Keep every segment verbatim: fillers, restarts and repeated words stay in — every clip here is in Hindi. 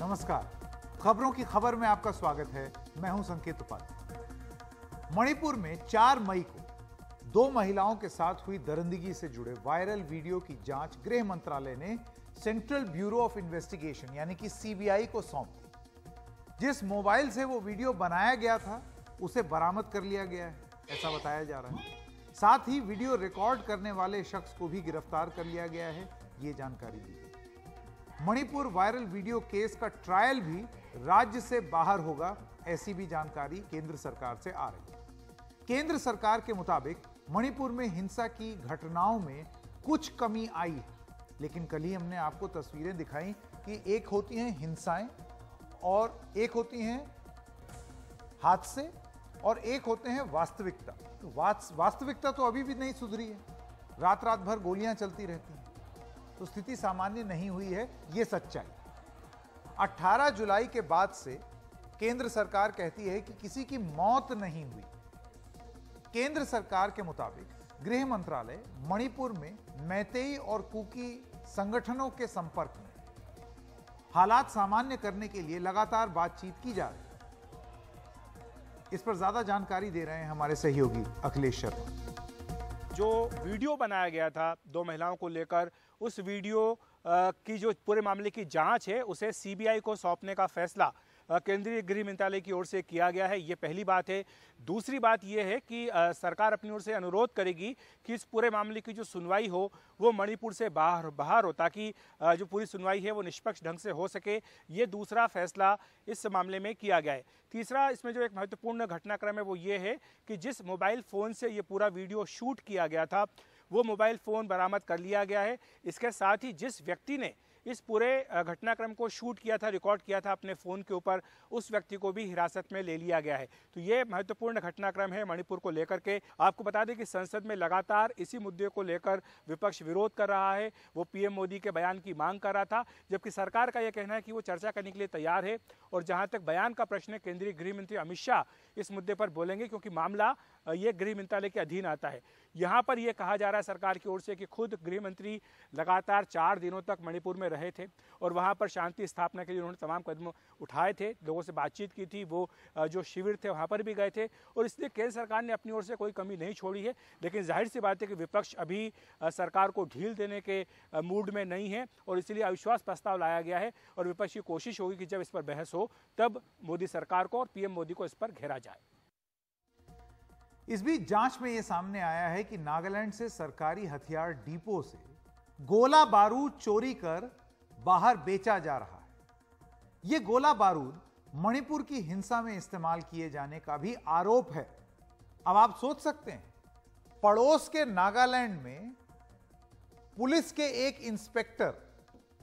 नमस्कार, खबरों की खबर में आपका स्वागत है। मैं हूं संकेत उपाध्या। मणिपुर में चार मई को दो महिलाओं के साथ हुई दरंदगी से जुड़े वायरल वीडियो की जांच गृह मंत्रालय ने सेंट्रल ब्यूरो ऑफ इन्वेस्टिगेशन यानी कि सीबीआई को सौंप दी। जिस मोबाइल से वो वीडियो बनाया गया था उसे बरामद कर लिया गया है, ऐसा बताया जा रहा है। साथ ही वीडियो रिकॉर्ड करने वाले शख्स को भी गिरफ्तार कर लिया गया है, ये जानकारी दी गई। मणिपुर वायरल वीडियो केस का ट्रायल भी राज्य से बाहर होगा, ऐसी भी जानकारी केंद्र सरकार से आ रही है। केंद्र सरकार के मुताबिक मणिपुर में हिंसा की घटनाओं में कुछ कमी आई है, लेकिन कल ही हमने आपको तस्वीरें दिखाई कि एक होती हैं हिंसाएं और एक होती हैं हादसे और एक होते हैं वास्तविकता। तो वास्त, वास्तविकता तो अभी भी नहीं सुधरी है, रात रात भर गोलियां चलती रहती हैं, तो स्थिति सामान्य नहीं हुई है, ये सच्चाई। अठारह जुलाई के बाद से केंद्र सरकार कहती है कि किसी की मौत नहीं हुई। केंद्र सरकार के मुताबिक गृह मंत्रालय मणिपुर में मैतेई और कुकी संगठनों के संपर्क में हालात सामान्य करने के लिए लगातार बातचीत की जा रही है। इस पर ज्यादा जानकारी दे रहे हैं हमारे सहयोगी अखिलेश शर्मा। जो वीडियो बनाया गया था दो महिलाओं को लेकर, उस वीडियो की जो पूरे मामले की जांच है उसे सीबीआई को सौंपने का फैसला केंद्रीय गृह मंत्रालय की ओर से किया गया है, ये पहली बात है। दूसरी बात यह है कि सरकार अपनी ओर से अनुरोध करेगी कि इस पूरे मामले की जो सुनवाई हो वो मणिपुर से बाहर बाहर हो, ताकि जो पूरी सुनवाई है वो निष्पक्ष ढंग से हो सके। ये दूसरा फैसला इस मामले में किया गया है। तीसरा, इसमें जो एक महत्वपूर्ण घटनाक्रम है वो ये है कि जिस मोबाइल फ़ोन से ये पूरा वीडियो शूट किया गया था वो मोबाइल फ़ोन बरामद कर लिया गया है। इसके साथ ही जिस व्यक्ति ने इस पूरे घटनाक्रम को शूट किया था, रिकॉर्ड किया था अपने फ़ोन के ऊपर, उस व्यक्ति को भी हिरासत में ले लिया गया है। तो ये महत्वपूर्ण घटनाक्रम है मणिपुर को लेकर के। आपको बता दें कि संसद में लगातार इसी मुद्दे को लेकर विपक्ष विरोध कर रहा है, वो पीएम मोदी के बयान की मांग कर रहा था, जबकि सरकार का यह कहना है कि वो चर्चा करने के लिए तैयार है। और जहाँ तक बयान का प्रश्न है, केंद्रीय गृह मंत्री अमित शाह इस मुद्दे पर बोलेंगे, क्योंकि मामला ये गृह मंत्रालय के अधीन आता है। यहाँ पर यह कहा जा रहा है सरकार की ओर से कि खुद गृह मंत्री लगातार चार दिनों तक मणिपुर में रहे थे और वहाँ पर शांति स्थापना के लिए उन्होंने तमाम कदम उठाए थे, लोगों से बातचीत की थी, वो जो शिविर थे वहाँ पर भी गए थे, और इसलिए केंद्र सरकार ने अपनी ओर से कोई कमी नहीं छोड़ी है। लेकिन जाहिर सी बात है कि विपक्ष अभी सरकार को ढील देने के मूड में नहीं है और इसलिए अविश्वास प्रस्ताव लाया गया है। और विपक्ष की कोशिश होगी कि जब इस पर बहस हो तब मोदी सरकार को और पीएम मोदी को इस पर घेरा जाए। इस बीच जांच में यह सामने आया है कि नागालैंड से सरकारी हथियार डिपो से गोला बारूद चोरी कर बाहर बेचा जा रहा है। यह गोला बारूद मणिपुर की हिंसा में इस्तेमाल किए जाने का भी आरोप है। अब आप सोच सकते हैं, पड़ोस के नागालैंड में पुलिस के एक इंस्पेक्टर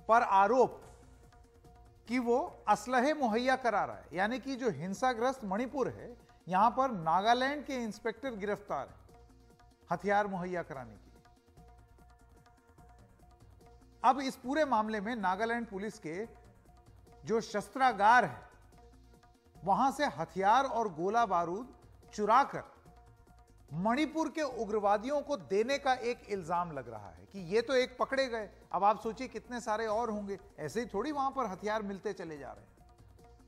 पर आरोप कि वो असलहे मुहैया करा रहा है, यानी कि जो हिंसाग्रस्त मणिपुर है यहां पर नागालैंड के इंस्पेक्टर गिरफ्तार है हथियार मुहैया कराने के लिए। अब इस पूरे मामले में नागालैंड पुलिस के जो शस्त्रागार है वहां से हथियार और गोला बारूद चुरा कर मणिपुर के उग्रवादियों को देने का एक इल्जाम लग रहा है कि ये तो एक पकड़े गए, अब आप सोचिए कितने सारे और होंगे। ऐसे ही थोड़ी वहां पर हथियार मिलते चले जा रहे हैं,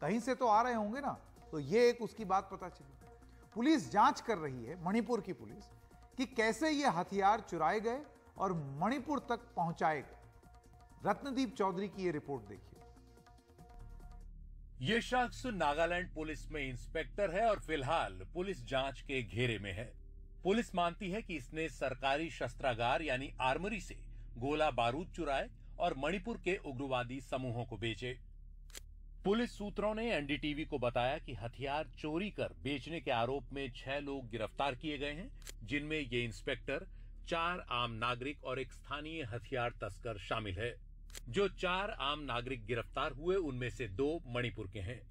कहीं से तो आ रहे होंगे ना। तो ये एक उसकी बात पता चली। पुलिस जांच कर रही है, मणिपुर की पुलिस, कि कैसे ये हथियार चुराए गए और मणिपुर तक पहुंचाए गए। रत्नदीप चौधरी की ये रिपोर्ट देखिए। ये शख्स नागालैंड पुलिस में इंस्पेक्टर है और फिलहाल पुलिस जांच के घेरे में है। पुलिस मानती है कि इसने सरकारी शस्त्रागार यानी आर्मरी से गोला बारूद चुराए और मणिपुर के उग्रवादी समूहों को बेचे। पुलिस सूत्रों ने एनडीटीवी को बताया कि हथियार चोरी कर बेचने के आरोप में छह लोग गिरफ्तार किए गए हैं, जिनमें ये इंस्पेक्टर, चार आम नागरिक और एक स्थानीय हथियार तस्कर शामिल है। जो चार आम नागरिक गिरफ्तार हुए उनमें से दो मणिपुर के हैं।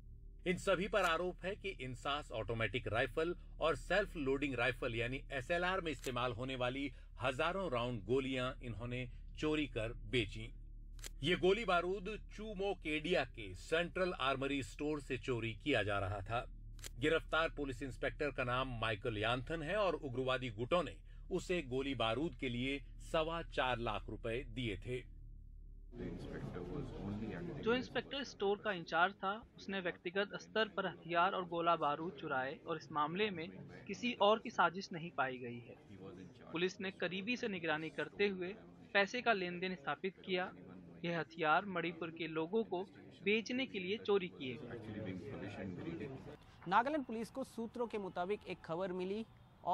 इन सभी पर आरोप है कि इंसास ऑटोमेटिक राइफल और सेल्फ लोडिंग राइफल यानी एसएलआर में इस्तेमाल होने वाली हजारों राउंड गोलियां इन्होंने चोरी कर बेची। ये गोली बारूद चूमो केडिया के सेंट्रल आर्मरी स्टोर से चोरी किया जा रहा था। गिरफ्तार पुलिस इंस्पेक्टर का नाम माइकल यांथन है और उग्रवादी गुटों ने उसे गोली बारूद के लिए सवा चार लाख रुपए दिए थे। जो इंस्पेक्टर स्टोर का इंचार्ज था उसने व्यक्तिगत स्तर पर हथियार और गोला बारूद चुराए और इस मामले में किसी और की साजिश नहीं पाई गई है। पुलिस ने करीबी से निगरानी करते हुए पैसे का लेन देन स्थापित किया। यह हथियार मणिपुर के लोगों को बेचने के लिए चोरी किए गए। नागालैंड पुलिस को सूत्रों के मुताबिक एक खबर मिली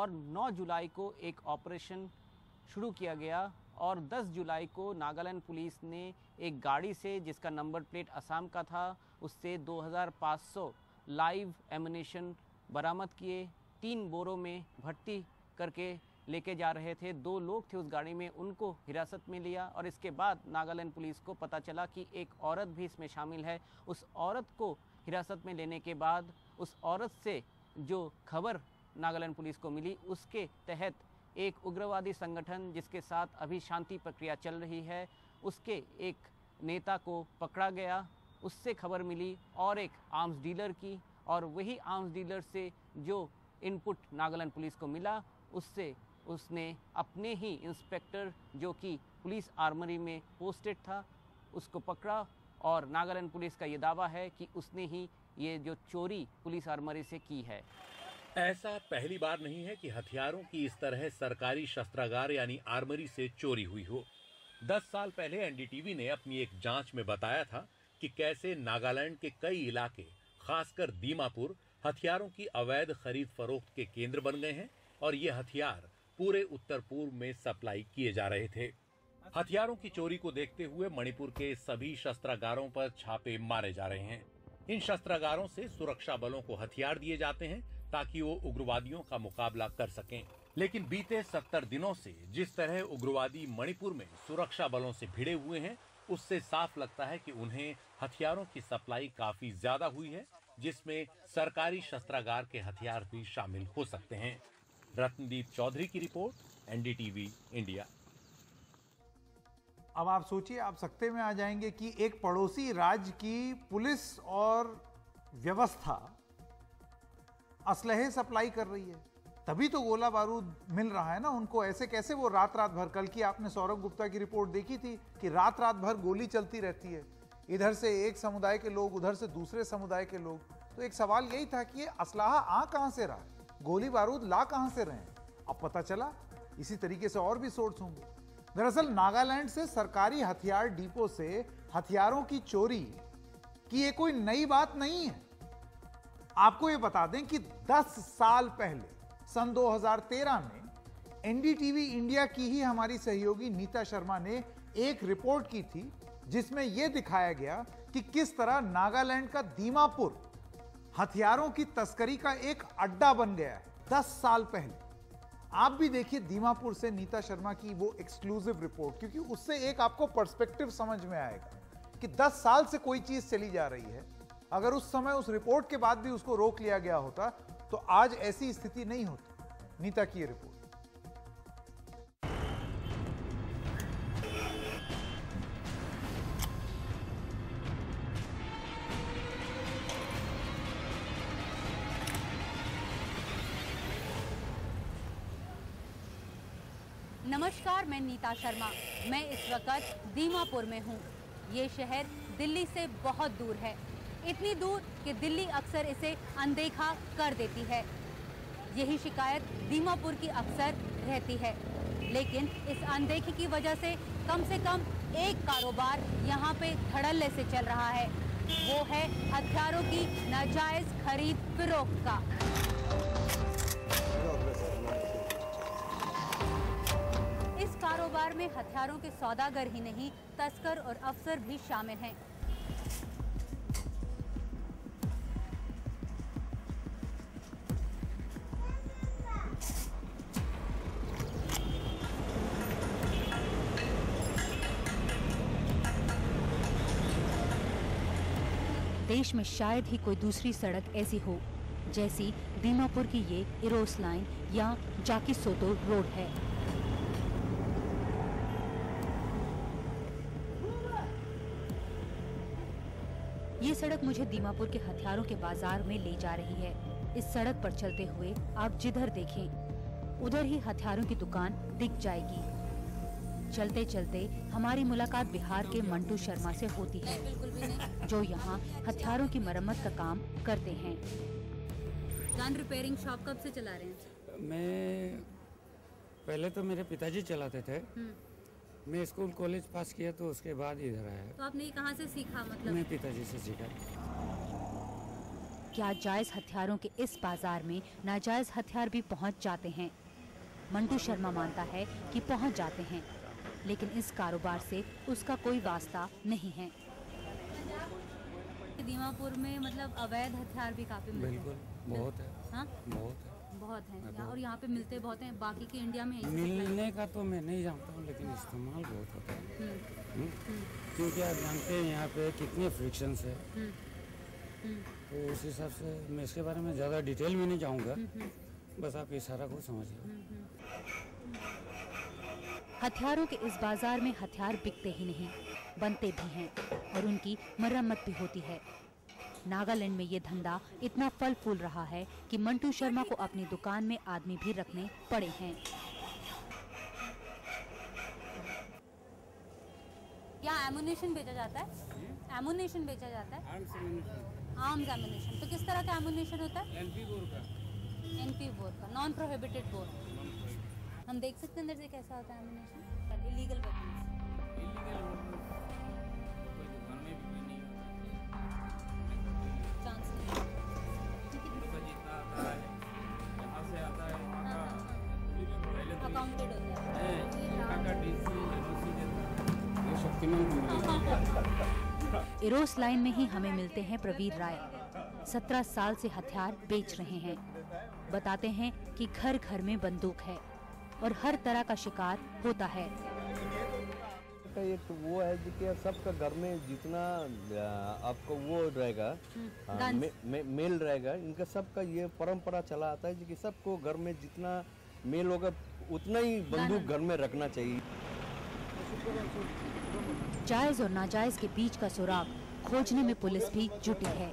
और नौ जुलाई को एक ऑपरेशन शुरू किया गया और दस जुलाई को नागालैंड पुलिस ने एक गाड़ी से जिसका नंबर प्लेट असम का था उससे दो हज़ार पाँच सौ लाइव एमुनेशन बरामद किए। तीन बोरों में भर्ती करके लेके जा रहे थे, दो लोग थे उस गाड़ी में, उनको हिरासत में लिया और इसके बाद नागालैंड पुलिस को पता चला कि एक औरत भी इसमें शामिल है। उस औरत को हिरासत में लेने के बाद उस औरत से जो खबर नागालैंड पुलिस को मिली उसके तहत एक उग्रवादी संगठन जिसके साथ अभी शांति प्रक्रिया चल रही है उसके एक नेता को पकड़ा गया। उससे खबर मिली और एक आर्म्स डीलर की, और वही आर्म्स डीलर से जो इनपुट नागालैंड पुलिस को मिला उससे उसने अपने ही इंस्पेक्टर जो कि पुलिस आर्मरी में पोस्टेड था उसको पकड़ा। और नागालैंड पुलिस का ये दावा है कि उसने ही ये जो चोरी पुलिस आर्मरी से की है। ऐसा पहली बार नहीं है कि हथियारों की इस तरह सरकारी शस्त्रागार यानी आर्मरी से चोरी हुई हो। दस साल पहले एनडीटीवी ने अपनी एक जांच में बताया था कि कैसे नागालैंड के कई इलाके खासकर दीमापुर हथियारों की अवैध खरीद फरोख्त के केंद्र बन गए हैं और ये हथियार पूरे उत्तर पूर्व में सप्लाई किए जा रहे थे। हथियारों की चोरी को देखते हुए मणिपुर के सभी शस्त्रागारों पर छापे मारे जा रहे हैं। इन शस्त्रागारों से सुरक्षा बलों को हथियार दिए जाते हैं ताकि वो उग्रवादियों का मुकाबला कर सकें। लेकिन बीते सत्तर दिनों से जिस तरह उग्रवादी मणिपुर में सुरक्षा बलों से भिड़े हुए हैं उससे साफ लगता है कि उन्हें हथियारों की सप्लाई काफी ज्यादा हुई है जिसमें सरकारी शस्त्रागार के हथियार भी शामिल हो सकते हैं। रत्नदीप चौधरी की रिपोर्ट, एनडीटीवी इंडिया। अब आप सोचिए, आप सकते में आ जाएंगे कि एक पड़ोसी राज्य की पुलिस और व्यवस्था असलहे सप्लाई कर रही है, तभी तो गोला बारूद मिल रहा है ना उनको। ऐसे कैसे वो रात रात भर, कल की आपने सौरभ गुप्ता की रिपोर्ट देखी थी कि रात रात भर गोली चलती रहती है, इधर से एक समुदाय के लोग उधर से दूसरे समुदाय के लोग। तो एक सवाल यही था कि ये असलाहा आ कहाँ से रहा, गोली बारूद ला कहाँ से रहे। अब पता चला इसी तरीके से और भी सोर्स होंगे। दरअसल नागालैंड से सरकारी हथियार डिपो से हथियारों की चोरी की ये कोई नई बात नहीं है। आपको ये बता दें कि दस साल पहले सन दो हज़ार तेरह में एनडीटीवी इंडिया की ही हमारी सहयोगी नीता शर्मा ने एक रिपोर्ट की थी जिसमें यह दिखाया गया कि किस तरह नागालैंड का दीमापुर हथियारों की तस्करी का एक अड्डा बन गया है दस साल पहले। आप भी देखिए दीमापुर से नीता शर्मा की वो एक्सक्लूसिव रिपोर्ट, क्योंकि उससे एक आपको पर्सपेक्टिव समझ में आएगा कि दस साल से कोई चीज चली जा रही है। अगर उस समय उस रिपोर्ट के बाद भी उसको रोक लिया गया होता तो आज ऐसी स्थिति नहीं होती। नीता की ये रिपोर्ट। नमस्कार, मैं नीता शर्मा। मैं इस वक्त दीमापुर में हूँ। ये शहर दिल्ली से बहुत दूर है, इतनी दूर कि दिल्ली अक्सर इसे अनदेखा कर देती है। यही शिकायत दीमापुर की अक्सर रहती है, लेकिन इस अनदेखी की वजह से कम से कम एक कारोबार यहाँ पे धड़ल्ले से चल रहा है, वो है हथियारों की नाजायज खरीद फरोख्त का। इस कारोबार में हथियारों के सौदागर ही नहीं, तस्कर और अफसर भी शामिल हैं। देश में शायद ही कोई दूसरी सड़क ऐसी हो जैसी दीमापुर की ये इरोस लाइन या जाकी सोतो रोड है। ये सड़क मुझे दीमापुर के हथियारों के बाजार में ले जा रही है। इस सड़क पर चलते हुए आप जिधर देखें उधर ही हथियारों की दुकान दिख जाएगी। चलते चलते हमारी मुलाकात बिहार के मंटू शर्मा से होती है, जो यहाँ हथियारों की मरम्मत का काम करते हैं। गन रिपेयरिंग शॉप कब से चला रहे हैं? मैं पहले तो मेरे पिताजी चलाते थे, मैं स्कूल कॉलेज पास किया तो उसके बाद इधर आया। तो आपने कहाँ से सीखा? मतलब मैं पिताजी से सीखा। क्या जायज हथियारों के इस बाजार में नाजायज हथियार भी पहुँच जाते हैं? मंटू शर्मा मानता है कि पहुंच जाते हैं, लेकिन इस कारोबार से उसका कोई वास्ता नहीं है। दीमापुर में मतलब अवैध हथियार भी काफी मिलते हैं। बिल्कुल बहुत है, हाँ बहुत है, बहुत है। और यहाँ पे मिलते बहुत हैं, बाकी के इंडिया में मिलने का तो मैं नहीं जानता हूँ, लेकिन इस्तेमाल बहुत होता है। क्योंकि आप जानते हैं यहाँ पे कितने फ्रिक्शन है, तो उस हिसाब से मैं इसके बारे में ज्यादा डिटेल में नहीं जाऊँगा, बस आप इशारा को समझिए। हथियारों के इस बाजार में हथियार बिकते ही नहीं, बनते भी हैं और उनकी मरम्मत भी होती है। नागालैंड में ये धंधा इतना फल फूल रहा है कि मंटू शर्मा को अपनी दुकान में आदमी भी रखने पड़े हैं। यहाँ एमुनेशन बेचा जाता है, एमुनेशन बेचा जाता है, आर्म्स एमुनेशन। तो किस तरह का एमुनेशन होता है? एनपी बोर का, नॉन प्रोहिबिटेड बोर। हम देख सकते हैं अंदर से कैसा होता है एमुनेशन। इलीगल वेपन्स, चांस नहीं अकाउंटेड होता है। इरोस लाइन में ही हमें मिलते हैं प्रवीर राय, सत्रह साल से हथियार बेच रहे हैं। बताते हैं कि घर घर में बंदूक है और हर तरह का शिकार होता है। ये तो वो है कि सबका घर में जितना आपको वो रहेगा, मे, मे, मेल रहेगा, इनका सबका ये परंपरा चला आता है कि सबको घर में जितना मेल होगा उतना ही बंदूक घर में रखना चाहिए। जायज और नाजायज के बीच का सुराग खोजने में पुलिस भी जुटी है,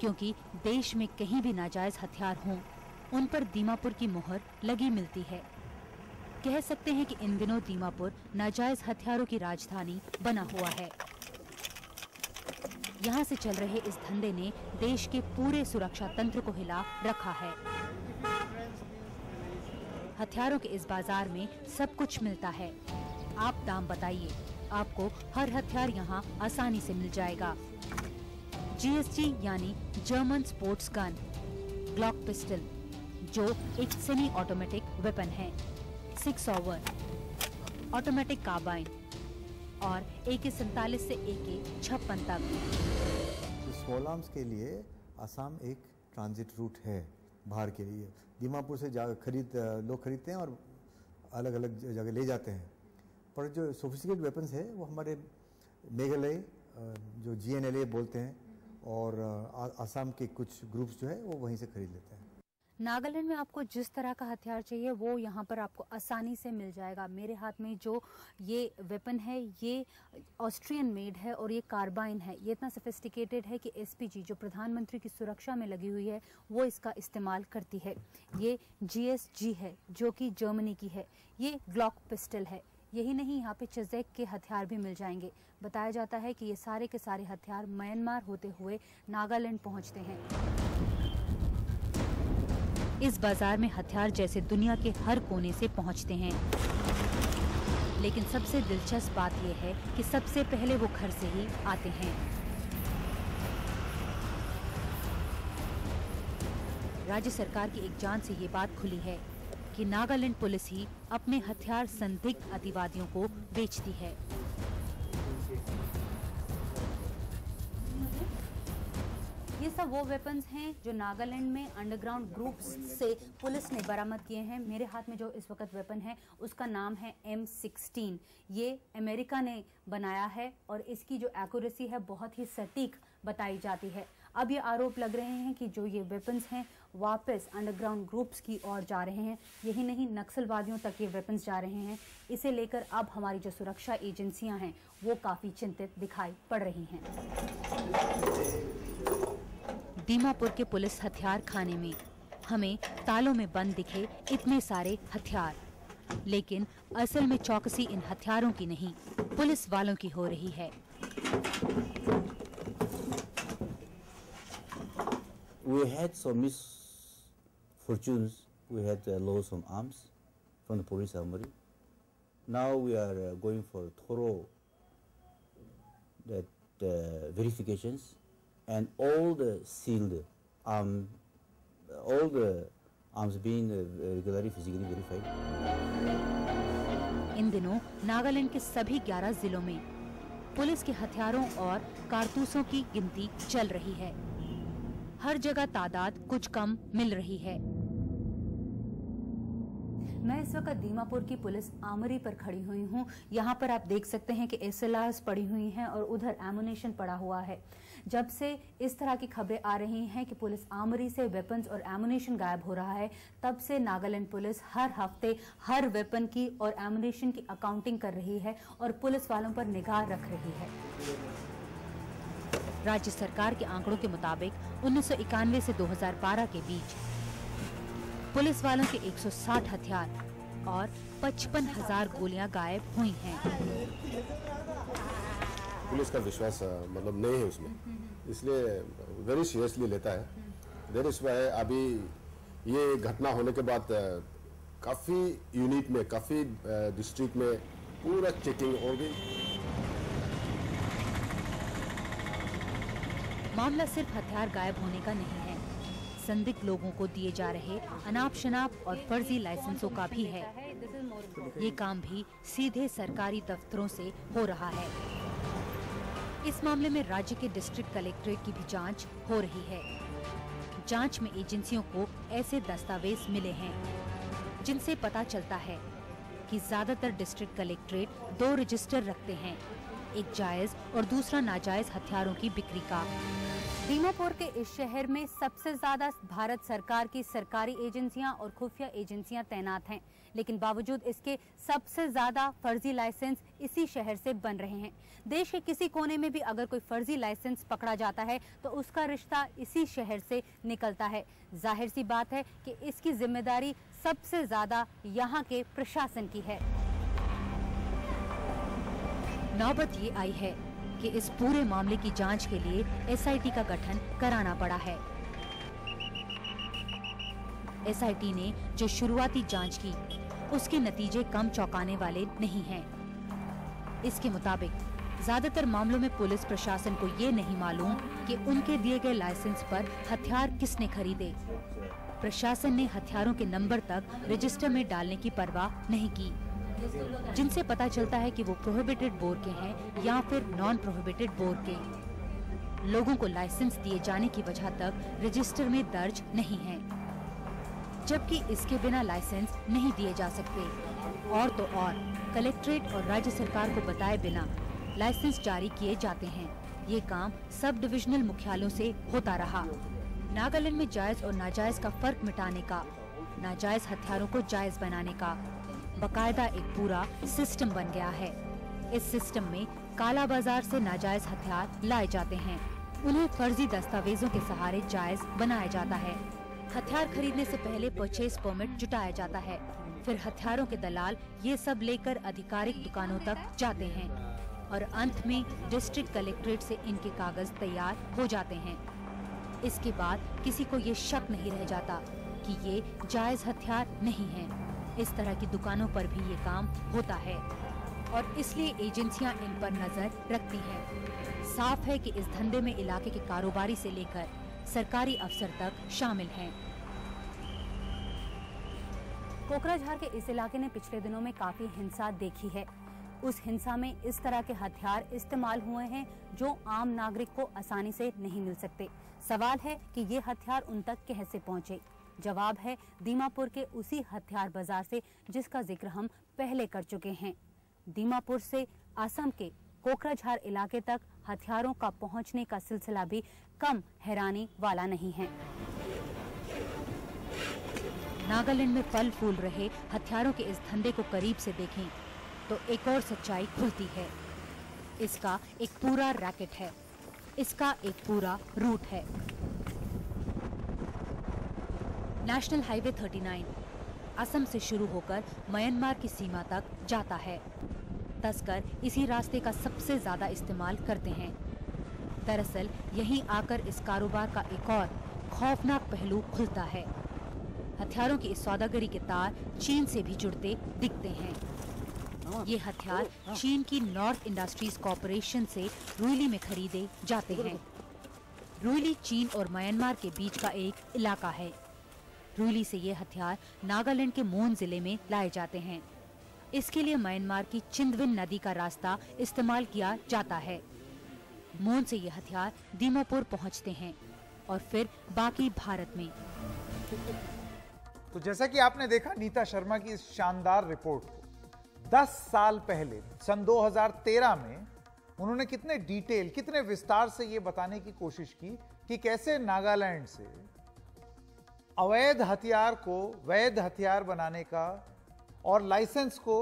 क्योंकि देश में कहीं भी नाजायज हथियार हों उन पर दीमापुर की मोहर लगी मिलती है। कह सकते हैं कि इन दिनों दीमापुर नाजायज हथियारों की राजधानी बना हुआ है। यहाँ से चल रहे इस धंधे ने देश के पूरे सुरक्षा तंत्र को हिला रखा है। हथियारों के इस बाजार में सब कुछ मिलता है। आप दाम बताइए, आपको हर हथियार यहाँ आसानी से मिल जाएगा। जी एस जी यानी German sports gun, Glock pistol जो एक सेमी ऑटोमेटिक वेपन है, सिक्स ओवर, ऑटोमेटिक कार्बाइन और ए के सैंतालीस से ए के छप्पन तक। स्मॉल आर्म्स के लिए असम एक ट्रांजिट रूट है बाहर के लिए। दीमापुर से जा खरीद लोग खरीदते हैं और अलग अलग जगह ले जाते हैं। पर जो सोफिस्टिकेटेड वेपन्स है वो हमारे मेघालय जो जी एन एल ए बोलते हैं और असम के कुछ ग्रुप्स जो है वो वहीं से खरीद लेते हैं। नागालैंड में आपको जिस तरह का हथियार चाहिए वो यहाँ पर आपको आसानी से मिल जाएगा। मेरे हाथ में जो ये वेपन है ये ऑस्ट्रियन मेड है और ये कार्बाइन है। ये इतना सोफिस्टिकेटेड है कि एस पी जी जो प्रधानमंत्री की सुरक्षा में लगी हुई है वो इसका इस्तेमाल करती है। ये जी एस जी है जो कि जर्मनी की है। ये ग्लॉक पिस्टल है। यही नहीं, यहाँ पे चेज़ेक के हथियार भी मिल जाएंगे। बताया जाता है कि ये सारे के सारे हथियार म्यांमार होते हुए नागालैंड पहुँचते हैं। इस बाजार में हथियार जैसे दुनिया के हर कोने से पहुँचते हैं, लेकिन सबसे दिलचस्प बात यह है कि सबसे पहले वो घर से ही आते हैं। राज्य सरकार की एक जान से ये बात खुली है कि नागालैंड पुलिस ही अपने हथियार संदिग्ध अतिवादियों को बेचती है। ये सब वो वेपन्स हैं जो नागालैंड में अंडरग्राउंड ग्रुप्स से पुलिस ने बरामद किए हैं। मेरे हाथ में जो इस वक्त वेपन है उसका नाम है एम सिक्सटीन। ये अमेरिका ने बनाया है और इसकी जो एक्यूरेसी है बहुत ही सटीक बताई जाती है। अब ये आरोप लग रहे हैं कि जो ये वेपन्स हैं वापस अंडरग्राउंड ग्रुप्स की ओर जा रहे हैं। यही नहीं, नक्सलवादियों तक ये वेपन्स जा रहे हैं। इसे लेकर अब हमारी जो सुरक्षा एजेंसियां हैं वो काफ़ी चिंतित दिखाई पड़ रही हैं। दीमापुर के पुलिस हथियार खाने में हमें तालों में बंद दिखे इतने सारे हथियार, लेकिन असल में चौकसी इन हथियारों की नहीं, पुलिस वालों की हो रही है। We had some misfortunes. We had uh, loss of arms from the police armory. Now we are uh, going for thorough that uh, verifications and all the sealed arms, all the arms being uh, regularly physically verified. इन दिनों नागालैंड के सभी ग्यारह जिलों में पुलिस के हथियारों और कारतूसों की गिनती चल रही है। हर जगह तादाद कुछ कम मिल रही है। मैं इस वक्त दीमापुर की पुलिस आर्मरी पर खड़ी हुई हूँ। यहाँ पर आप देख सकते हैं कि एस एल आर्स पड़ी हुई हैं और उधर एमुनेशन पड़ा हुआ है। जब से इस तरह की खबरें आ रही हैं कि पुलिस आर्मरी से वेपन्स और एमुनेशन गायब हो रहा है, तब से नागालैंड पुलिस हर हफ्ते हर वेपन की और एमुनेशन की अकाउंटिंग कर रही है और पुलिस वालों पर निगाह रख रही है। राज्य सरकार के आंकड़ों के मुताबिक उन्नीस सौ इक्यानवे से दो हजार बारह के बीच पुलिस वालों के एक सौ साठ हथियार और पचपन हजार गोलियां गायब हुई हैं। पुलिस का विश्वास मतलब नहीं है उसमें, इसलिए वेरी सीरियसली लेता है। देर इस वाय अभी ये घटना होने के बाद काफी यूनिट में, काफी डिस्ट्रिक्ट में पूरा चेकिंग हो गई। मामला सिर्फ हथियार गायब होने का नहीं है, संदिग्ध लोगों को दिए जा रहे अनाप शनाप और फर्जी लाइसेंसों का भी है। ये काम भी सीधे सरकारी दफ्तरों से हो रहा है। इस मामले में राज्य के डिस्ट्रिक्ट कलेक्ट्रेट की भी जांच हो रही है। जांच में एजेंसियों को ऐसे दस्तावेज मिले हैं जिनसे पता चलता है कि ज्यादातर डिस्ट्रिक्ट कलेक्ट्रेट दो रजिस्टर रखते हैं, एक जायज और दूसरा नाजायज हथियारों की बिक्री का। दीमापुर के इस शहर में सबसे ज्यादा भारत सरकार की सरकारी एजेंसियां और खुफिया एजेंसियां तैनात हैं, लेकिन बावजूद इसके सबसे ज्यादा फर्जी लाइसेंस इसी शहर से बन रहे हैं। देश के किसी कोने में भी अगर कोई फर्जी लाइसेंस पकड़ा जाता है तो उसका रिश्ता इसी शहर से निकलता है। जाहिर सी बात है कि इसकी जिम्मेदारी सबसे ज्यादा यहाँ के प्रशासन की है। नौबत ये आई है कि इस पूरे मामले की जांच के लिए एस आई टी का गठन कराना पड़ा है। एस आई टी ने जो शुरुआती जांच की, उसके नतीजे कम चौंकाने वाले नहीं हैं। इसके मुताबिक ज्यादातर मामलों में पुलिस प्रशासन को ये नहीं मालूम कि उनके दिए गए लाइसेंस पर हथियार किसने खरीदे। प्रशासन ने हथियारों के नंबर तक रजिस्टर में डालने की परवाह नहीं की, जिनसे पता चलता है कि वो प्रोहिबिटेड बोर के हैं या फिर नॉन प्रोहिबिटेड बोर के। लोगों को लाइसेंस दिए जाने की वजह तक रजिस्टर में दर्ज नहीं है, जबकि इसके बिना लाइसेंस नहीं दिए जा सकते। और तो और कलेक्ट्रेट और राज्य सरकार को बताए बिना लाइसेंस जारी किए जाते हैं। ये काम सब डिविजनल मुख्यालयों से होता रहा। नागालैंड में जायज और नाजायज का फर्क मिटाने का, नाजायज हथियारों को जायज बनाने का बकायदा एक पूरा सिस्टम बन गया है। इस सिस्टम में काला बाजार से नाजायज हथियार लाए जाते हैं, उन्हें फर्जी दस्तावेजों के सहारे जायज बनाया जाता है। हथियार खरीदने से पहले परचेज परमिट जुटाया जाता है, फिर हथियारों के दलाल ये सब लेकर आधिकारिक दुकानों तक जाते हैं और अंत में डिस्ट्रिक्ट कलेक्ट्रेट से इनके कागज तैयार हो जाते हैं। इसके बाद किसी को ये शक नहीं रह जाता कि ये जायज हथियार नहीं है। इस तरह की दुकानों पर भी ये काम होता है और इसलिए एजेंसियां इन पर नजर रखती हैं। साफ है कि इस धंधे में इलाके के कारोबारी से लेकर सरकारी अफसर तक शामिल हैं। कोकराझार के इस इलाके ने पिछले दिनों में काफी हिंसा देखी है। उस हिंसा में इस तरह के हथियार इस्तेमाल हुए हैं जो आम नागरिक को आसानी से नहीं मिल सकते। सवाल है कि ये हथियार उन तक कैसे पहुँचे। जवाब है दीमापुर के उसी हथियार बाजार से जिसका जिक्र हम पहले कर चुके हैं। दीमापुर से असम के कोकराझार इलाके तक हथियारों का पहुंचने का सिलसिला भी कम हैरानी वाला नहीं है। नागालैंड में फल फूल रहे हथियारों के इस धंधे को करीब से देखें तो एक और सच्चाई खुलती है। इसका एक पूरा रैकेट है, इसका एक पूरा रूट है। नेशनल हाईवे उनतालीस असम से शुरू होकर म्यांमार की सीमा तक जाता है। तस्कर इसी रास्ते का सबसे ज़्यादा इस्तेमाल करते हैं। दरअसल यहीं आकर इस कारोबार का एक और खौफनाक पहलू खुलता है। हथियारों की इस सौदागरी के तार चीन से भी जुड़ते दिखते हैं। ये हथियार चीन की नॉर्थ इंडस्ट्रीज कॉरपोरेशन से रुइली में खरीदे जाते हैं। रुइली चीन और म्यांमार के बीच का एक इलाका है। रुइली से ये हथियार नागालैंड के मोन जिले में लाए जाते हैं। इसके लिए म्यांमार की चिंदविन नदी का रास्ता इस्तेमाल किया जाता है। मोन से ये हथियार दीमापुर पहुंचते हैं और फिर बाकी भारत में। तो जैसा कि आपने देखा नीता शर्मा की इस शानदार रिपोर्ट को, दस साल पहले सन दो हज़ार तेरह में उन्होंने कितने डिटेल, कितने विस्तार से ये बताने की कोशिश की कि कैसे नागालैंड से अवैध हथियार को वैध हथियार बनाने का और लाइसेंस को,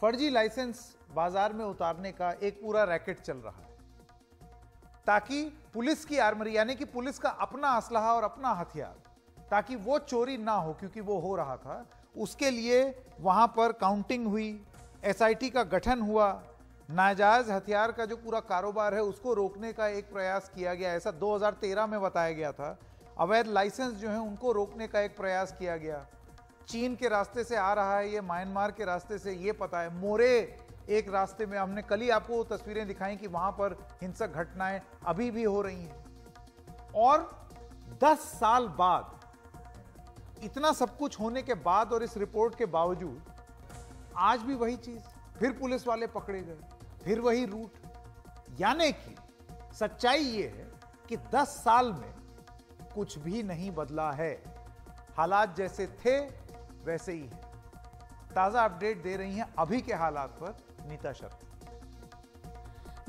फर्जी लाइसेंस बाजार में उतारने का एक पूरा रैकेट चल रहा है, ताकि पुलिस की आर्मरी यानी कि पुलिस का अपना असलहा और अपना हथियार, ताकि वो चोरी ना हो, क्योंकि वो हो रहा था। उसके लिए वहां पर काउंटिंग हुई, एसआईटी का गठन हुआ, नाजायज हथियार का जो पूरा कारोबार है उसको रोकने का एक प्रयास किया गया। ऐसा दो हज़ार तेरह में बताया गया था। अवैध लाइसेंस जो है उनको रोकने का एक प्रयास किया गया। चीन के रास्ते से आ रहा है ये, म्यांमार के रास्ते से, ये पता है। मोरे एक रास्ते में हमने कल ही आपको तस्वीरें दिखाई कि वहां पर हिंसक घटनाएं अभी भी हो रही हैं। और दस साल बाद, इतना सब कुछ होने के बाद और इस रिपोर्ट के बावजूद, आज भी वही चीज, फिर पुलिस वाले पकड़े गए, फिर वही रूट। यानी कि सच्चाई ये है कि दस साल में कुछ भी नहीं बदला है। हालात जैसे थे वैसे ही है। ताजा अपडेट दे रही हैं अभी के हालात पर नीता शर्मा।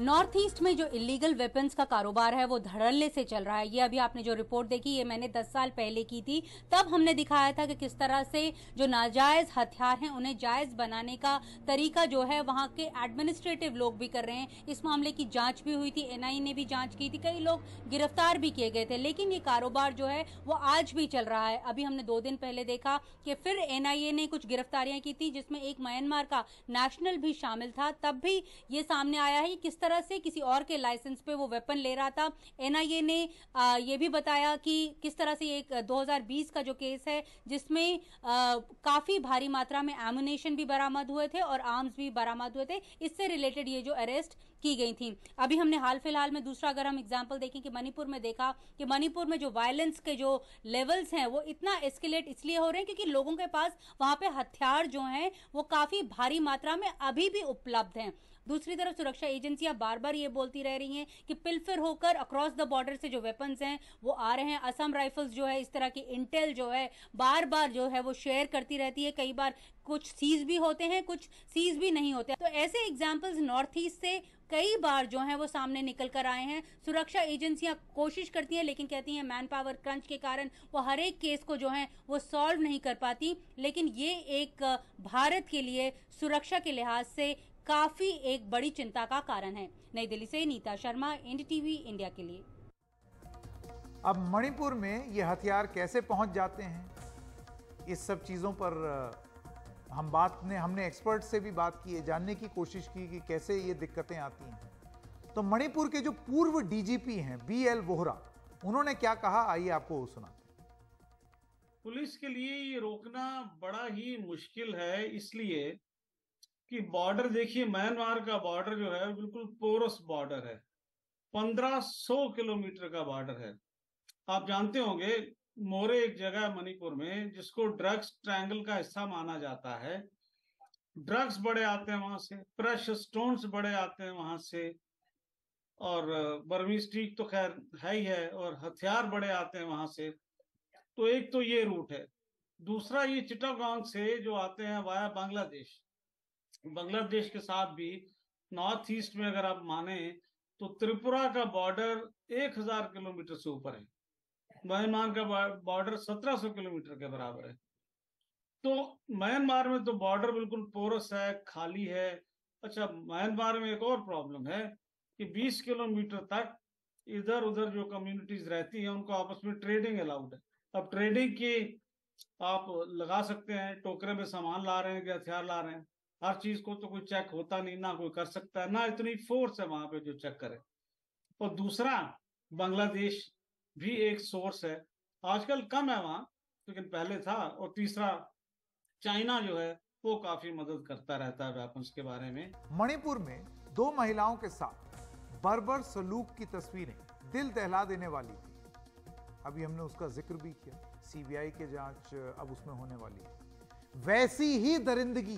नॉर्थ ईस्ट में जो इलीगल वेपन्स का कारोबार है वो धड़ल्ले से चल रहा है। ये अभी आपने जो रिपोर्ट देखी, ये मैंने दस साल पहले की थी। तब हमने दिखाया था कि किस तरह से जो नाजायज हथियार हैं उन्हें जायज बनाने का तरीका जो है वहाँ के एडमिनिस्ट्रेटिव लोग भी कर रहे हैं। इस मामले की जांच भी हुई थी, एनआईए ने भी जाँच की थी, कई लोग गिरफ्तार भी किए गए थे, लेकिन ये कारोबार जो है वो आज भी चल रहा है। अभी हमने दो दिन पहले देखा कि फिर एनआईए ने कुछ गिरफ्तारियाँ की थी जिसमें एक म्यांमार का नेशनल भी शामिल था। तब भी ये सामने आया है कि तरह से किसी और के लाइसेंस पे वो वेपन ले रहा था। एनआईए ने आ, ये भी बताया कि किस तरह से एक दो हज़ार बीस का जो केस है जिसमें आ, काफी भारी मात्रा में एमुनेशन भी बरामद हुए थे और आर्म्स भी बरामद हुए थे, इससे रिलेटेड ये जो अरेस्ट की गई थी। अभी हमने हाल फिलहाल में दूसरा अगर हम एग्जांपल देखें कि मणिपुर में देखा कि मणिपुर में जो वायलेंस के जो लेवल्स हैं वो इतना एस्केलेट इसलिए हो रहे हैं क्योंकि लोगों के पास वहां पे हथियार जो हैं वो काफी भारी मात्रा में अभी भी उपलब्ध हैं। दूसरी तरफ सुरक्षा एजेंसियां बार बार ये बोलती रह रही हैं कि पिलफिर होकर अक्रॉस द बॉर्डर से जो वेपन्स हैं वो आ रहे हैं। असम राइफल्स जो है इस तरह की इंटेल जो है बार बार जो है वो शेयर करती रहती है। कई बार कुछ सीज भी होते हैं, कुछ सीज भी नहीं होते। तो ऐसे एग्जाम्पल्स नॉर्थ ईस्ट से कई बार जो है वो सामने निकल कर आए हैं। सुरक्षा एजेंसियां कोशिश करती हैं लेकिन कहती हैं मैन पावर क्रंच के कारण वो हर एक केस को जो है वो सॉल्व नहीं कर पाती, लेकिन ये एक भारत के लिए सुरक्षा के लिहाज से काफी एक बड़ी चिंता का कारण है। नई दिल्ली से नीता शर्मा, एनडीटीवी इंडिया के लिए। अब मणिपुर में ये हथियार कैसे पहुंच जाते हैं, इस सब चीज़ों पर हम बात ने हमने एक्सपर्ट से भी बात की है, जानने की कोशिश की कि कैसे ये दिक्कतें आती हैं। तो मणिपुर के जो पूर्व डीजीपी हैं बी एल वोहरा, उन्होंने क्या कहा, आइए आपको वो सुनाते हैं। पुलिस के लिए ये रोकना बड़ा ही मुश्किल है, इसलिए कि बॉर्डर देखिए, म्यांमार का बॉर्डर जो है बिल्कुल पोरस बॉर्डर है। पंद्रह सौ किलोमीटर का बॉर्डर है। आप जानते होंगे मोरे एक जगह है मणिपुर में जिसको ड्रग्स ट्रायंगल का हिस्सा माना जाता है। ड्रग्स बड़े आते हैं वहां से, प्रेशियस स्टोन्स बड़े आते हैं वहां से, और बर्मी स्टीक तो खैर है ही है, और हथियार बड़े आते हैं वहां से। तो एक तो ये रूट है। दूसरा ये चिटागोंग से जो आते हैं वाया बांग्लादेश, बांग्लादेश के साथ भी नॉर्थ ईस्ट में अगर आप माने तो त्रिपुरा का बॉर्डर एक हजार किलोमीटर से ऊपर है, म्यांमार का बॉर्डर सत्रह सौ किलोमीटर के बराबर है। तो म्यांमार में तो बॉर्डर बिल्कुल पोरस है, खाली है। अच्छा, म्यांमार में एक और प्रॉब्लम है कि बीस किलोमीटर तक इधर उधर जो कम्युनिटीज रहती हैं उनको आपस में ट्रेडिंग अलाउड है। अब ट्रेडिंग की आप लगा सकते हैं, टोकरे में सामान ला रहे हैं कि हथियार ला रहे हैं, हर चीज को तो कोई चेक होता नहीं, ना कोई कर सकता है, ना इतनी फोर्स है वहां पे जो चेक करे। और दूसरा बांग्लादेश भी एक सोर्स है, आजकल कम है वहां लेकिन पहले था। और तीसरा चाइना जो है वो काफी मदद करता रहता है वेपन्स के बारे में। मणिपुर में दो महिलाओं के साथ बर्बर सलूक की तस्वीरें दिल दहला देने वाली थी। अभी हमने उसका जिक्र भी किया, सीबीआई के जांच अब उसमें होने वाली है। वैसी ही दरिंदगी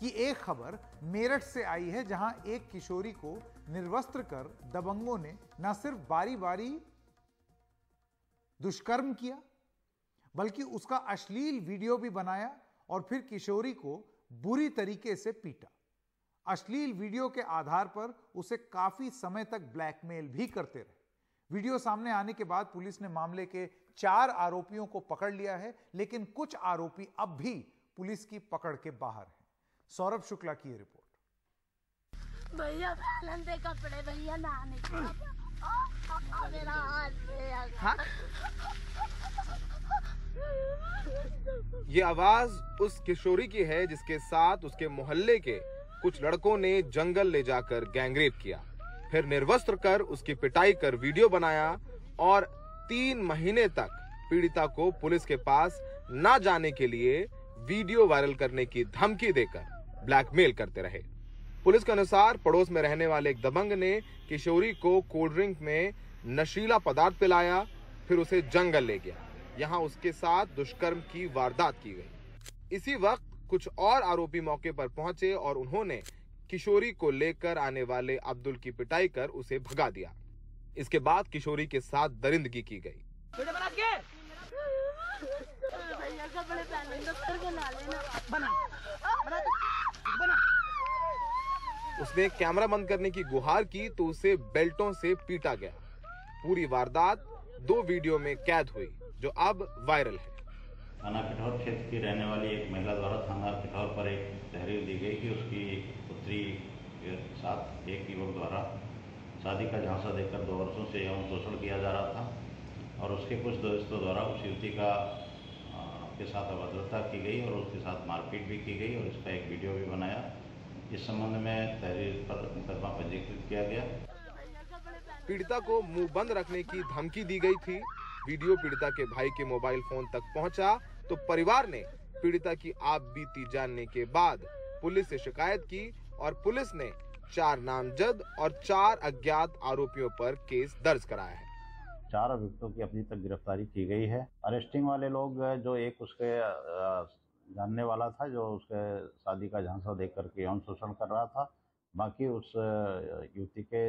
की एक खबर मेरठ से आई है, जहां एक किशोरी को निर्वस्त्र कर दबंगों ने न सिर्फ बारी बारी दुष्कर्म किया बल्कि उसका अश्लील वीडियो भी बनाया और फिर किशोरी को बुरी तरीके से पीटा। अश्लील वीडियो के आधार पर उसे काफी समय तक ब्लैकमेल भी करते रहे। वीडियो सामने आने के बाद पुलिस ने मामले के चार आरोपियों को पकड़ लिया है, लेकिन कुछ आरोपी अब भी पुलिस की पकड़ के बाहर हैं। सौरभ शुक्ला की ये रिपोर्ट। भैया नंदे कपड़े भैया नहाने का मेरा हाथ भैया। ये आवाज उस किशोरी की है जिसके साथ उसके मोहल्ले के कुछ लड़कों ने जंगल ले जाकर गैंगरेप किया, फिर निर्वस्त्र कर उसकी पिटाई कर वीडियो बनाया और तीन महीने तक पीड़िता को पुलिस के पास ना जाने के लिए वीडियो वायरल करने की धमकी देकर ब्लैकमेल करते रहे। पुलिस के अनुसार पड़ोस में रहने वाले एक दबंग ने किशोरी को कोल्ड ड्रिंक में नशीला पदार्थ पिलाया, फिर उसे जंगल ले गया, यहाँ उसके साथ दुष्कर्म की वारदात की गई। इसी वक्त कुछ और आरोपी मौके पर पहुंचे और उन्होंने किशोरी को लेकर आने वाले अब्दुल की पिटाई कर उसे भगा दिया। इसके बाद किशोरी के साथ दरिंदगी की गई। उसने कैमरा बंद करने की गुहार की तो उसे बेल्टों से पीटा गया। पूरी वारदात दो वीडियो में कैद हुई जो अब वायरल है। थाना पिठौर क्षेत्र की रहने वाली एक महिला द्वारा थाना पिठौर पर एक तहरीर दी गई कि उसकी पुत्री के साथ एक युवक द्वारा शादी का झांसा देकर दो वर्षों से यौन शोषण किया जा रहा था और उसके कुछ दोस्तों द्वारा उस युवती का के साथ अभद्रता की गई और उसके साथ मारपीट भी की गई और इसका एक वीडियो भी बनाया। इस संबंध में तहरीर पर मुकदमा पंजीकृत किया गया। पीड़िता को मुँह बंद रखने की धमकी दी गई थी। वीडियो पीड़िता के भाई के मोबाइल फोन तक पहुंचा तो परिवार ने पीड़िता की आप बीती जानने के बाद पुलिस से शिकायत की और पुलिस ने चार नामजद और चार अज्ञात आरोपियों पर केस दर्ज कराया है। चार अभियुक्तों की अपनी तक गिरफ्तारी की गई है। अरेस्टिंग वाले लोग जो एक उसके जानने वाला था जो उसके शादी का झांसा देकर के यौन शोषण कर रहा था, बाकी उस युवती के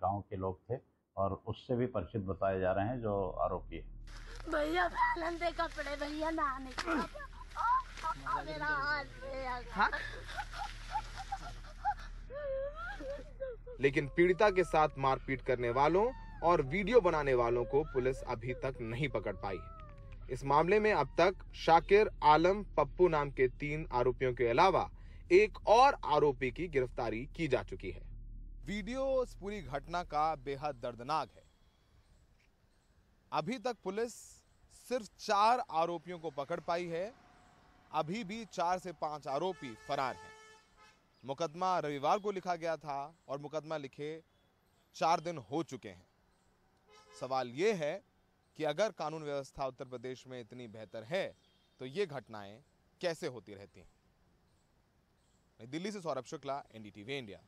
गाँव के लोग थे और उससे भी परिचित बताए जा रहे हैं जो आरोपी है। भैया नंदे कपड़े भैया नहाने का मेरा हाथ भैया। लेकिन पीड़िता के साथ मारपीट करने वालों और वीडियो बनाने वालों को पुलिस अभी तक नहीं पकड़ पाई है। इस मामले में अब तक शाकिर आलम पप्पू नाम के तीन आरोपियों के अलावा एक और आरोपी की गिरफ्तारी की जा चुकी है। वीडियो इस पूरी घटना का बेहद दर्दनाक है। अभी तक पुलिस सिर्फ चार आरोपियों को पकड़ पाई है। अभी भी चार से पांच आरोपी फरार हैं। मुकदमा रविवार को लिखा गया था और मुकदमा लिखे चार दिन हो चुके हैं। सवाल ये है कि अगर कानून व्यवस्था उत्तर प्रदेश में इतनी बेहतर है तो ये घटनाएं कैसे होती रहती हैं। दिल्ली से सौरभ शुक्ला, एनडीटीवी इंडिया।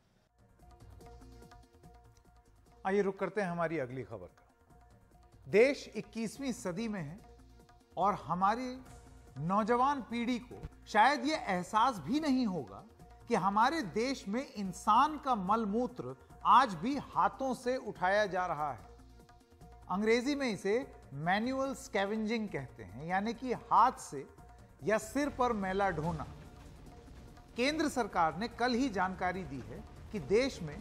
आइए रुक करते हैं हमारी अगली खबर का। देश इक्कीसवीं सदी में है और हमारी नौजवान पीढ़ी को शायद ये एहसास भी नहीं होगा कि हमारे देश में इंसान का मलमूत्र आज भी हाथों से उठाया जा रहा है। अंग्रेजी में इसे मैनुअल स्कैवेंजिंग कहते हैं, यानी कि हाथ से या सिर पर मैला ढोना। केंद्र सरकार ने कल ही जानकारी दी है कि देश में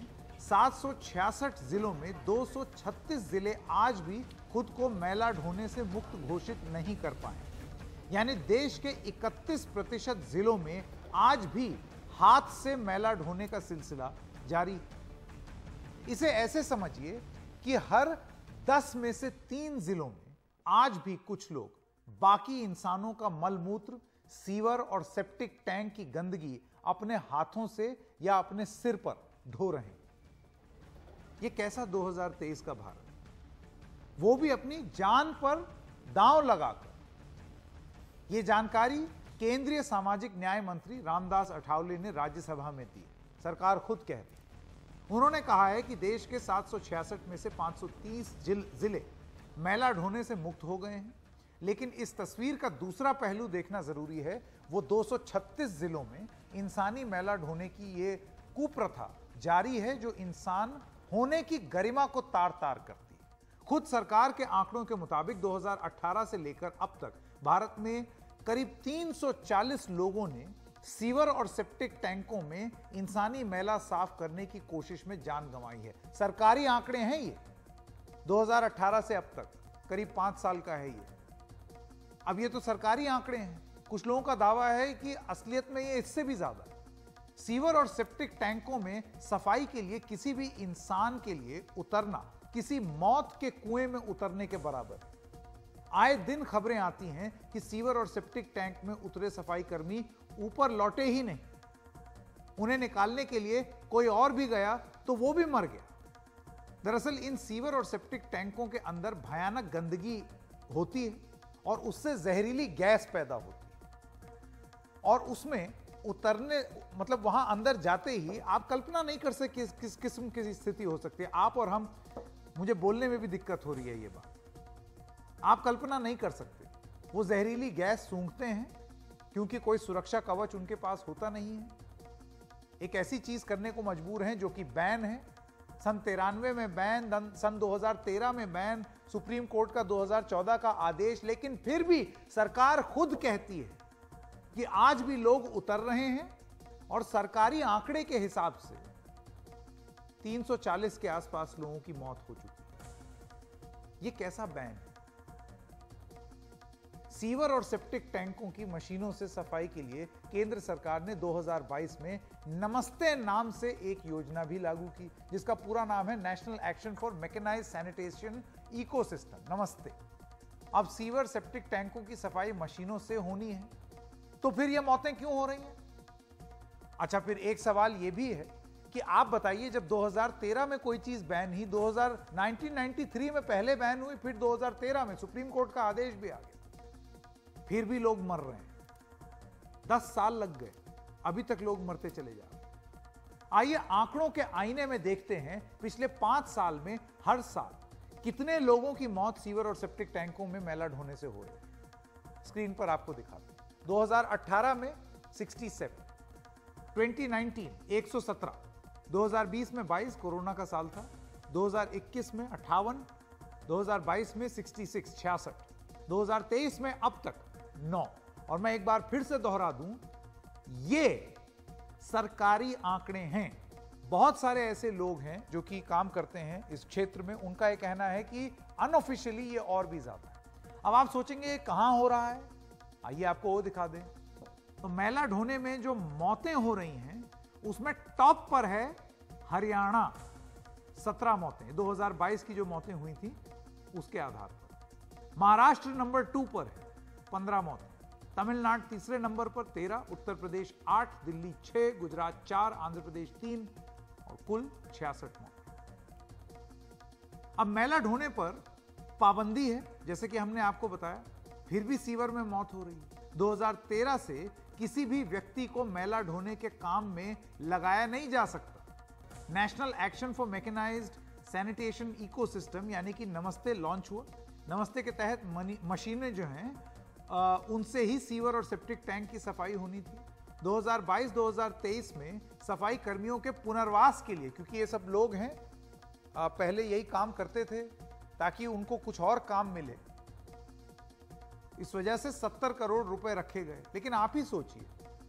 सात सौ छियासठ जिलों में दो सौ छत्तीस जिले आज भी खुद को मैला ढोने से मुक्त घोषित नहीं कर पाए, यानी देश के इकतीस प्रतिशत जिलों में आज भी हाथ से मैला ढोने का सिलसिला जारी है। इसे ऐसे समझिए कि हर दस में से तीन जिलों में आज भी कुछ लोग बाकी इंसानों का मलमूत्र, सीवर और सेप्टिक टैंक की गंदगी अपने हाथों से या अपने सिर पर ढो रहे हैं। ये कैसा दो हज़ार तेईस का भारत, वो भी अपनी जान पर दांव लगाकर। ये जानकारी केंद्रीय सामाजिक न्याय मंत्री रामदास अठावले ने राज्यसभा में दी। सरकार खुद कहती, उन्होंने कहा है कि देश के सात सौ छियासठ में से पाँच सौ तीस जिले मैला ढोने से मुक्त हो गए हैं, लेकिन इस तस्वीर का दूसरा पहलू देखना जरूरी है। वो दो सौ छत्तीस जिलों में इंसानी मैला ढोने की ये कुप्रथा जारी है जो इंसान होने की गरिमा को तार तार करती है। खुद सरकार के आंकड़ों के मुताबिक दो हज़ार अठारह से लेकर अब तक भारत में करीब तीन सौ चालीस लोगों ने सीवर और सेप्टिक टैंकों में इंसानी मैला साफ करने की कोशिश में जान गंवाई है। सरकारी आंकड़े हैं ये, दो हज़ार अठारह से अब तक, करीब पांच साल का है ये। अब ये तो सरकारी आंकड़े हैं, कुछ लोगों का दावा है कि असलियत में ये इससे भी ज्यादा। सीवर और सेप्टिक टैंकों में सफाई के लिए किसी भी इंसान के लिए उतरना किसी मौत के कुएं में उतरने के बराबर है। आए दिन खबरें आती हैं कि सीवर और सेप्टिक टैंक में उतरे सफाईकर्मी ऊपर लौटे ही नहीं, उन्हें निकालने के लिए कोई और भी गया तो वो भी मर गया। दरअसल इन सीवर और सेप्टिक टैंकों के अंदर भयानक गंदगी होती है और उससे जहरीली गैस पैदा होती है, और उसमें उतरने मतलब वहां अंदर जाते ही आप कल्पना नहीं कर सकते किस किस किस्म की स्थिति हो सकती है। आप और हम, मुझे बोलने में भी दिक्कत हो रही है ये बात, आप कल्पना नहीं कर सकते। वो जहरीली गैस सूंघते हैं क्योंकि कोई सुरक्षा कवच उनके पास होता नहीं है। एक ऐसी चीज करने को मजबूर हैं जो कि बैन है। सन तिरानवे में बैन, सन दो हज़ार तेरह में बैन, सुप्रीम कोर्ट का दो हज़ार चौदह का आदेश, लेकिन फिर भी सरकार खुद कहती है कि आज भी लोग उतर रहे हैं। और सरकारी आंकड़े के हिसाब से तीन सौ चालीस के आसपास लोगों की मौत हो चुकी है। ये कैसा बैन है? सीवर और सेप्टिक टैंकों की मशीनों से सफाई के लिए केंद्र सरकार ने दो हज़ार बाईस में नमस्ते नाम से एक योजना भी लागू की, जिसका पूरा नाम है national action for mechanised sanitation ecosystem, नमस्ते। अब सीवर सेप्टिक टैंकों की सफाई मशीनों से होनी है, तो फिर ये मौतें क्यों हो रही हैं? अच्छा, फिर एक सवाल ये भी है कि आप बताइए, जब दो हज़ार तेरह में कोई चीज बैन ही, उन्नीस सौ तिरानवे में पहले बैन हुई, फिर दो हज़ार तेरह में सुप्रीम कोर्ट का आदेश भी आ गया, फिर भी लोग मर रहे हैं। दस साल लग गए, अभी तक लोग मरते चले जा रहे हैं। आइए आंकड़ों के आईने में देखते हैं पिछले पांच साल में हर साल कितने लोगों की मौत सीवर और सेप्टिक टैंकों में मैला ढोने से हो रही है। स्क्रीन पर आपको दिखाते हैं, दो हज़ार अठारह में सड़सठ, दो हज़ार उन्नीस एक सौ सत्रह, दो हज़ार बीस में बाईस, कोरोना का साल था, दो हज़ार इक्कीस में अट्ठावन, दो हज़ार बाईस में छियासठ, छियासठ, दो हज़ार तेईस में अब तक नौ। और मैं एक बार फिर से दोहरा दूं, ये सरकारी आंकड़े हैं। बहुत सारे ऐसे लोग हैं जो कि काम करते हैं इस क्षेत्र में, उनका ये कहना है कि अनऑफिशियली ये और भी ज्यादा है। अब आप सोचेंगे ये कहां हो रहा है, आइए आपको वो दिखा दें। तो मैला ढोने में जो मौतें हो रही हैं उसमें टॉप पर है हरियाणा, सत्रह मौतें, दो हज़ार बाईस की जो मौतें हुई थी उसके आधार पर। महाराष्ट्र नंबर टू पर है, पंद्रह मौतें। तमिलनाडु तीसरे नंबर पर तेरह, उत्तर प्रदेश आठ, दिल्ली छह, गुजरात चार, आंध्र प्रदेश तीन, और कुल छियासठ मौतें। अब मैला ढोने पर पाबंदी है, जैसे कि हमने आपको बताया, फिर भी सीवर में मौत हो रही है। दो हज़ार तेरह से किसी भी व्यक्ति को मैला ढोने के काम में लगाया नहीं जा सकता। National action for mechanised sanitation ecosystem यानी कि नमस्ते लॉन्च हुआ। नमस्ते के तहत मशीनें जो हैं आ, उनसे ही सीवर और सेप्टिक टैंक की सफाई होनी थी। दो हज़ार बाईस दो हज़ार तेईस में सफाई कर्मियों के पुनर्वास के लिए, क्योंकि ये सब लोग हैं आ, पहले यही काम करते थे ताकि उनको कुछ और काम मिले, इस वजह से सत्तर करोड़ रुपए रखे गए। लेकिन आप ही सोचिए,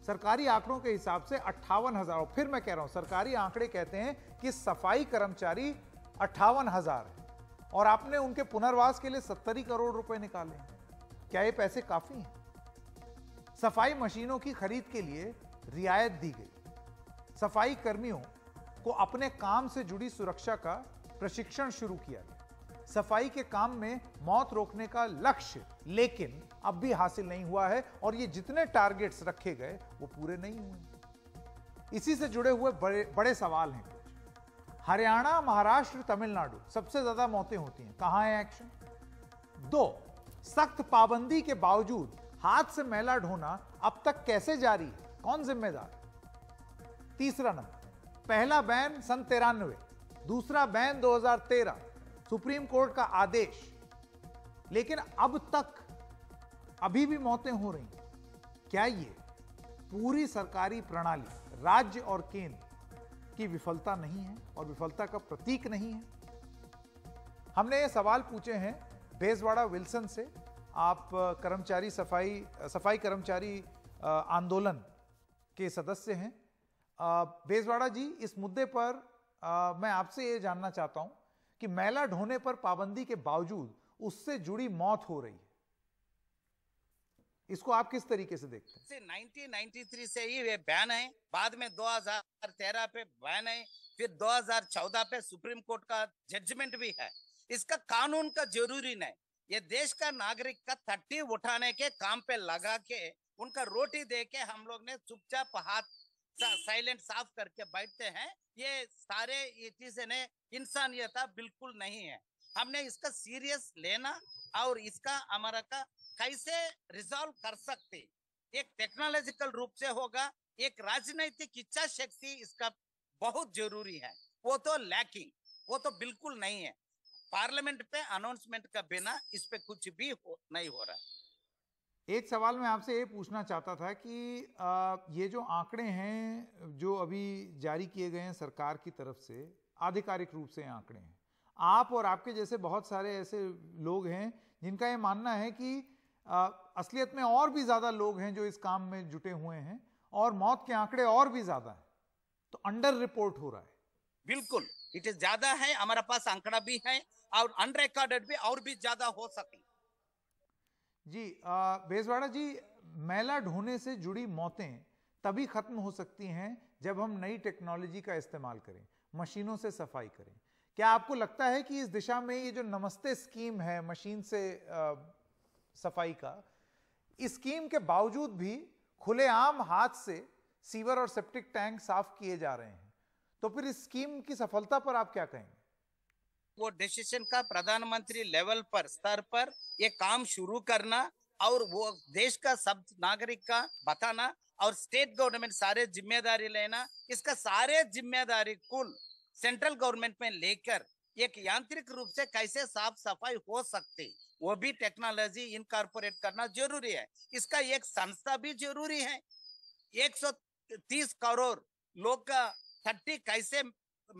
सरकारी आंकड़ों के हिसाब से अट्ठावन हज़ार, फिर मैं कह रहा हूं सरकारी आंकड़े कहते हैं कि सफाई कर्मचारी अट्ठावन हजार है और आपने उनके पुनर्वास के लिए सत्तर ही करोड़ रुपए निकाले। क्या ये पैसे काफी हैं? सफाई मशीनों की खरीद के लिए रियायत दी गई, सफाई कर्मियों को अपने काम से जुड़ी सुरक्षा का प्रशिक्षण शुरू किया गया, सफाई के काम में मौत रोकने का लक्ष्य लेकिन अब भी हासिल नहीं हुआ है और ये जितने टारगेट्स रखे गए वो पूरे नहीं हुए। इसी से जुड़े हुए बड़े बड़े सवाल हैं। हरियाणा, महाराष्ट्र, तमिलनाडु सबसे ज्यादा मौतें होती हैं, कहां है एक्शन? दो, सख्त पाबंदी के बावजूद हाथ से मैला ढोना अब तक कैसे जारी है, कौन जिम्मेदार? तीसरा नंबर, पहला बैन सन तिरानवे, दूसरा बैन दो हज़ार तेरह, सुप्रीम कोर्ट का आदेश, लेकिन अब तक अभी भी मौतें हो रही हैं। क्या ये पूरी सरकारी प्रणाली, राज्य और केंद्र की विफलता नहीं है और विफलता का प्रतीक नहीं है? हमने ये सवाल पूछे हैं बेजवाड़ा विल्सन से। आप कर्मचारी सफाई सफाई कर्मचारी आंदोलन के सदस्य हैं। बेजवाड़ा जी, इस मुद्दे पर आ, मैं आपसे ये जानना चाहता हूं कि मैला ढोने पर पाबंदी के बावजूद उससे जुड़ी मौत हो रही है, इसको आप किस तरीके से देखते हैं? नाइनटीन नाइंटी थ्री से ही ये बैन है, बाद में दो हज़ार तेरह पे बैन है, फिर दो हज़ार चौदह पे सुप्रीम कोर्ट का जजमेंट भी है। इसका कानून का जरूरी नहीं, ये देश का नागरिक का थट्टी उठाने के काम पे लगा के उनका रोटी दे के हम लोग ने चुपचाप हाथ साइलेंट साफ करके बैठते हैं। ये सारे ये चीजें ने इंसानियत बिल्कुल नहीं है। हमने इसका सीरियस लेना और इसका हमारा का कैसे रिजॉल्व कर सकते, एक टेक्नोलॉजिकल रूप से होगा, एक राजनीतिक इच्छा शक्ति इसका बहुत जरूरी है, वो तो लैकिंग, वो तो बिल्कुल नहीं है। पार्लियामेंट पे अनाउंसमेंट का बिना इस पे कुछ भी हो, नहीं हो रहा है। एक सवाल मैं आपसे ये पूछना चाहता था कि आ, ये जो आंकड़े हैं जो अभी जारी किए गए हैं सरकार की तरफ से, आधिकारिक रूप से आंकड़े हैं, आप और आपके जैसे बहुत सारे ऐसे लोग हैं जिनका ये मानना है कि आ, असलियत में और भी ज़्यादा लोग हैं जो इस काम में जुटे हुए हैं और मौत के आंकड़े और भी ज़्यादा हैं, तो अंडर रिपोर्ट हो रहा है। बिल्कुल, इट इज़ ज़्यादा है, हमारे पास आंकड़ा भी है और अनरिकॉर्डेड भी और भी ज़्यादा हो सके। जी बेजवाड़ा जी, मैला ढोने से जुड़ी मौतें तभी खत्म हो सकती हैं जब हम नई टेक्नोलॉजी का इस्तेमाल करें, मशीनों से सफाई करें। क्या आपको लगता है कि इस दिशा में ये जो नमस्ते स्कीम है मशीन से आ, सफाई का, इस स्कीम के बावजूद भी खुलेआम हाथ से सीवर और सेप्टिक टैंक साफ किए जा रहे हैं, तो फिर इस स्कीम की सफलता पर आप क्या कहेंगे? वो डिसीजन का प्रधानमंत्री लेवल पर स्तर पर ये काम शुरू करना और वो देश का सब नागरिक का बताना और स्टेट गवर्नमेंट सारे जिम्मेदारी लेना, इसका सारे जिम्मेदारी कुल सेंट्रल गवर्नमेंट में लेकर एक यांत्रिक रूप से कैसे साफ सफाई हो सकती, वो भी टेक्नोलॉजी इनकॉर्पोरेट करना जरूरी है। इसका एक संस्था भी जरूरी है। एक सौ तीस करोड़ लोग का थर्टी कैसे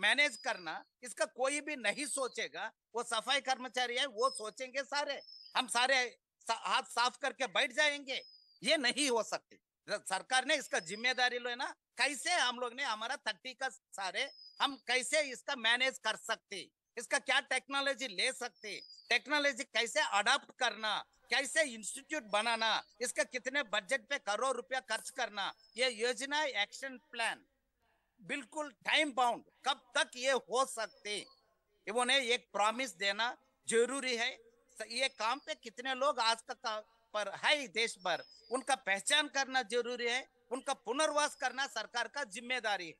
मैनेज करना, इसका कोई भी नहीं सोचेगा। वो सफाई कर्मचारी है, वो सोचेंगे सारे, हम सारे हाथ साफ करके बैठ जाएंगे, ये नहीं हो सकती। सरकार ने इसका जिम्मेदारी लेना, कैसे हम लोग ने हमारा थर्टी का सारे हम कैसे इसका मैनेज कर सकते, इसका क्या टेक्नोलॉजी ले सकते, टेक्नोलॉजी कैसे अडॉप्ट करना, कैसे इंस्टीट्यूट बनाना, इसका कितने बजट पे करोड़ रुपया खर्च करना, ये योजना एक्शन प्लान बिल्कुल टाइम बाउंड, कब तक ये हो सकते, उन्हें एक प्रॉमिस देना जरूरी है। ये काम पे कितने लोग आज का पर है देश भर, उनका पहचान करना जरूरी है, उनका पुनर्वास करना सरकार का जिम्मेदारी है।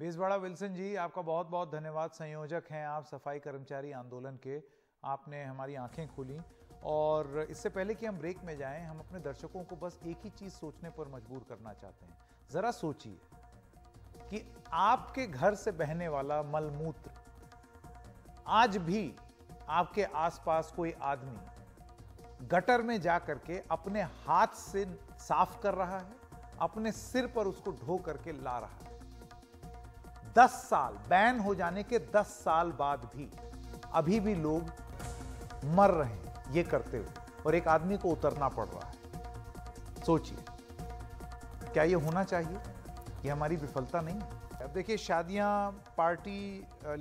बेजवाड़ा विल्सन जी, आपका बहुत बहुत धन्यवाद। संयोजक हैं आप सफाई कर्मचारी आंदोलन के, आपने हमारी आंखें खोली। और इससे पहले कि हम ब्रेक में जाएं, हम अपने दर्शकों को बस एक ही चीज सोचने पर मजबूर करना चाहते हैं। जरा सोचिए कि आपके घर से बहने वाला मलमूत्र आज भी आपके आसपास कोई आदमी गटर में जा करके अपने हाथ से साफ कर रहा है, अपने सिर पर उसको ढो करके ला रहा है। दस साल बैन हो जाने के दस साल बाद भी अभी भी लोग मर रहे हैं ये करते हुए, और एक आदमी को उतरना पड़ रहा है। सोचिए, क्या ये होना चाहिए? ये हमारी विफलता नहीं है। अब देखिए, शादियां, पार्टी,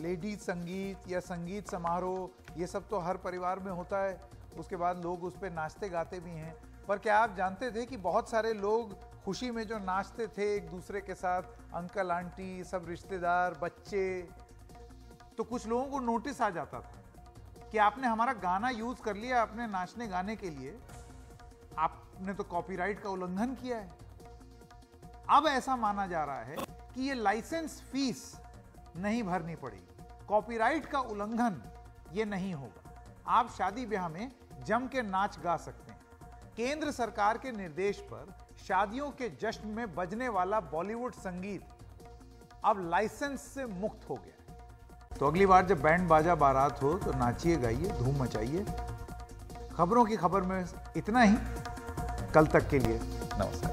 लेडीज संगीत या संगीत समारोह, ये सब तो हर परिवार में होता है, उसके बाद लोग उस पर नाचते गाते भी हैं। पर क्या आप जानते थे कि बहुत सारे लोग खुशी में जो नाचते थे एक दूसरे के साथ, अंकल आंटी, सब रिश्तेदार, बच्चे, तो कुछ लोगों को नोटिस आ जाता था कि आपने हमारा गाना यूज कर लिया अपने नाचने गाने के लिए, आपने तो कॉपीराइट का उल्लंघन किया है। अब ऐसा माना जा रहा है कि ये लाइसेंस फीस नहीं भरनी पड़ेगी, कॉपीराइट का उल्लंघन ये नहीं होगा, आप शादी ब्याह में जम के नाच गा सकते हैं। केंद्र सरकार के निर्देश पर शादियों के जश्न में बजने वाला बॉलीवुड संगीत अब लाइसेंस से मुक्त हो गया। तो अगली बार जब बैंड बाजा बारात हो तो नाचिए, गाइए, धूम मचाइए। खबरों की खबर में इतना ही, कल तक के लिए नमस्कार।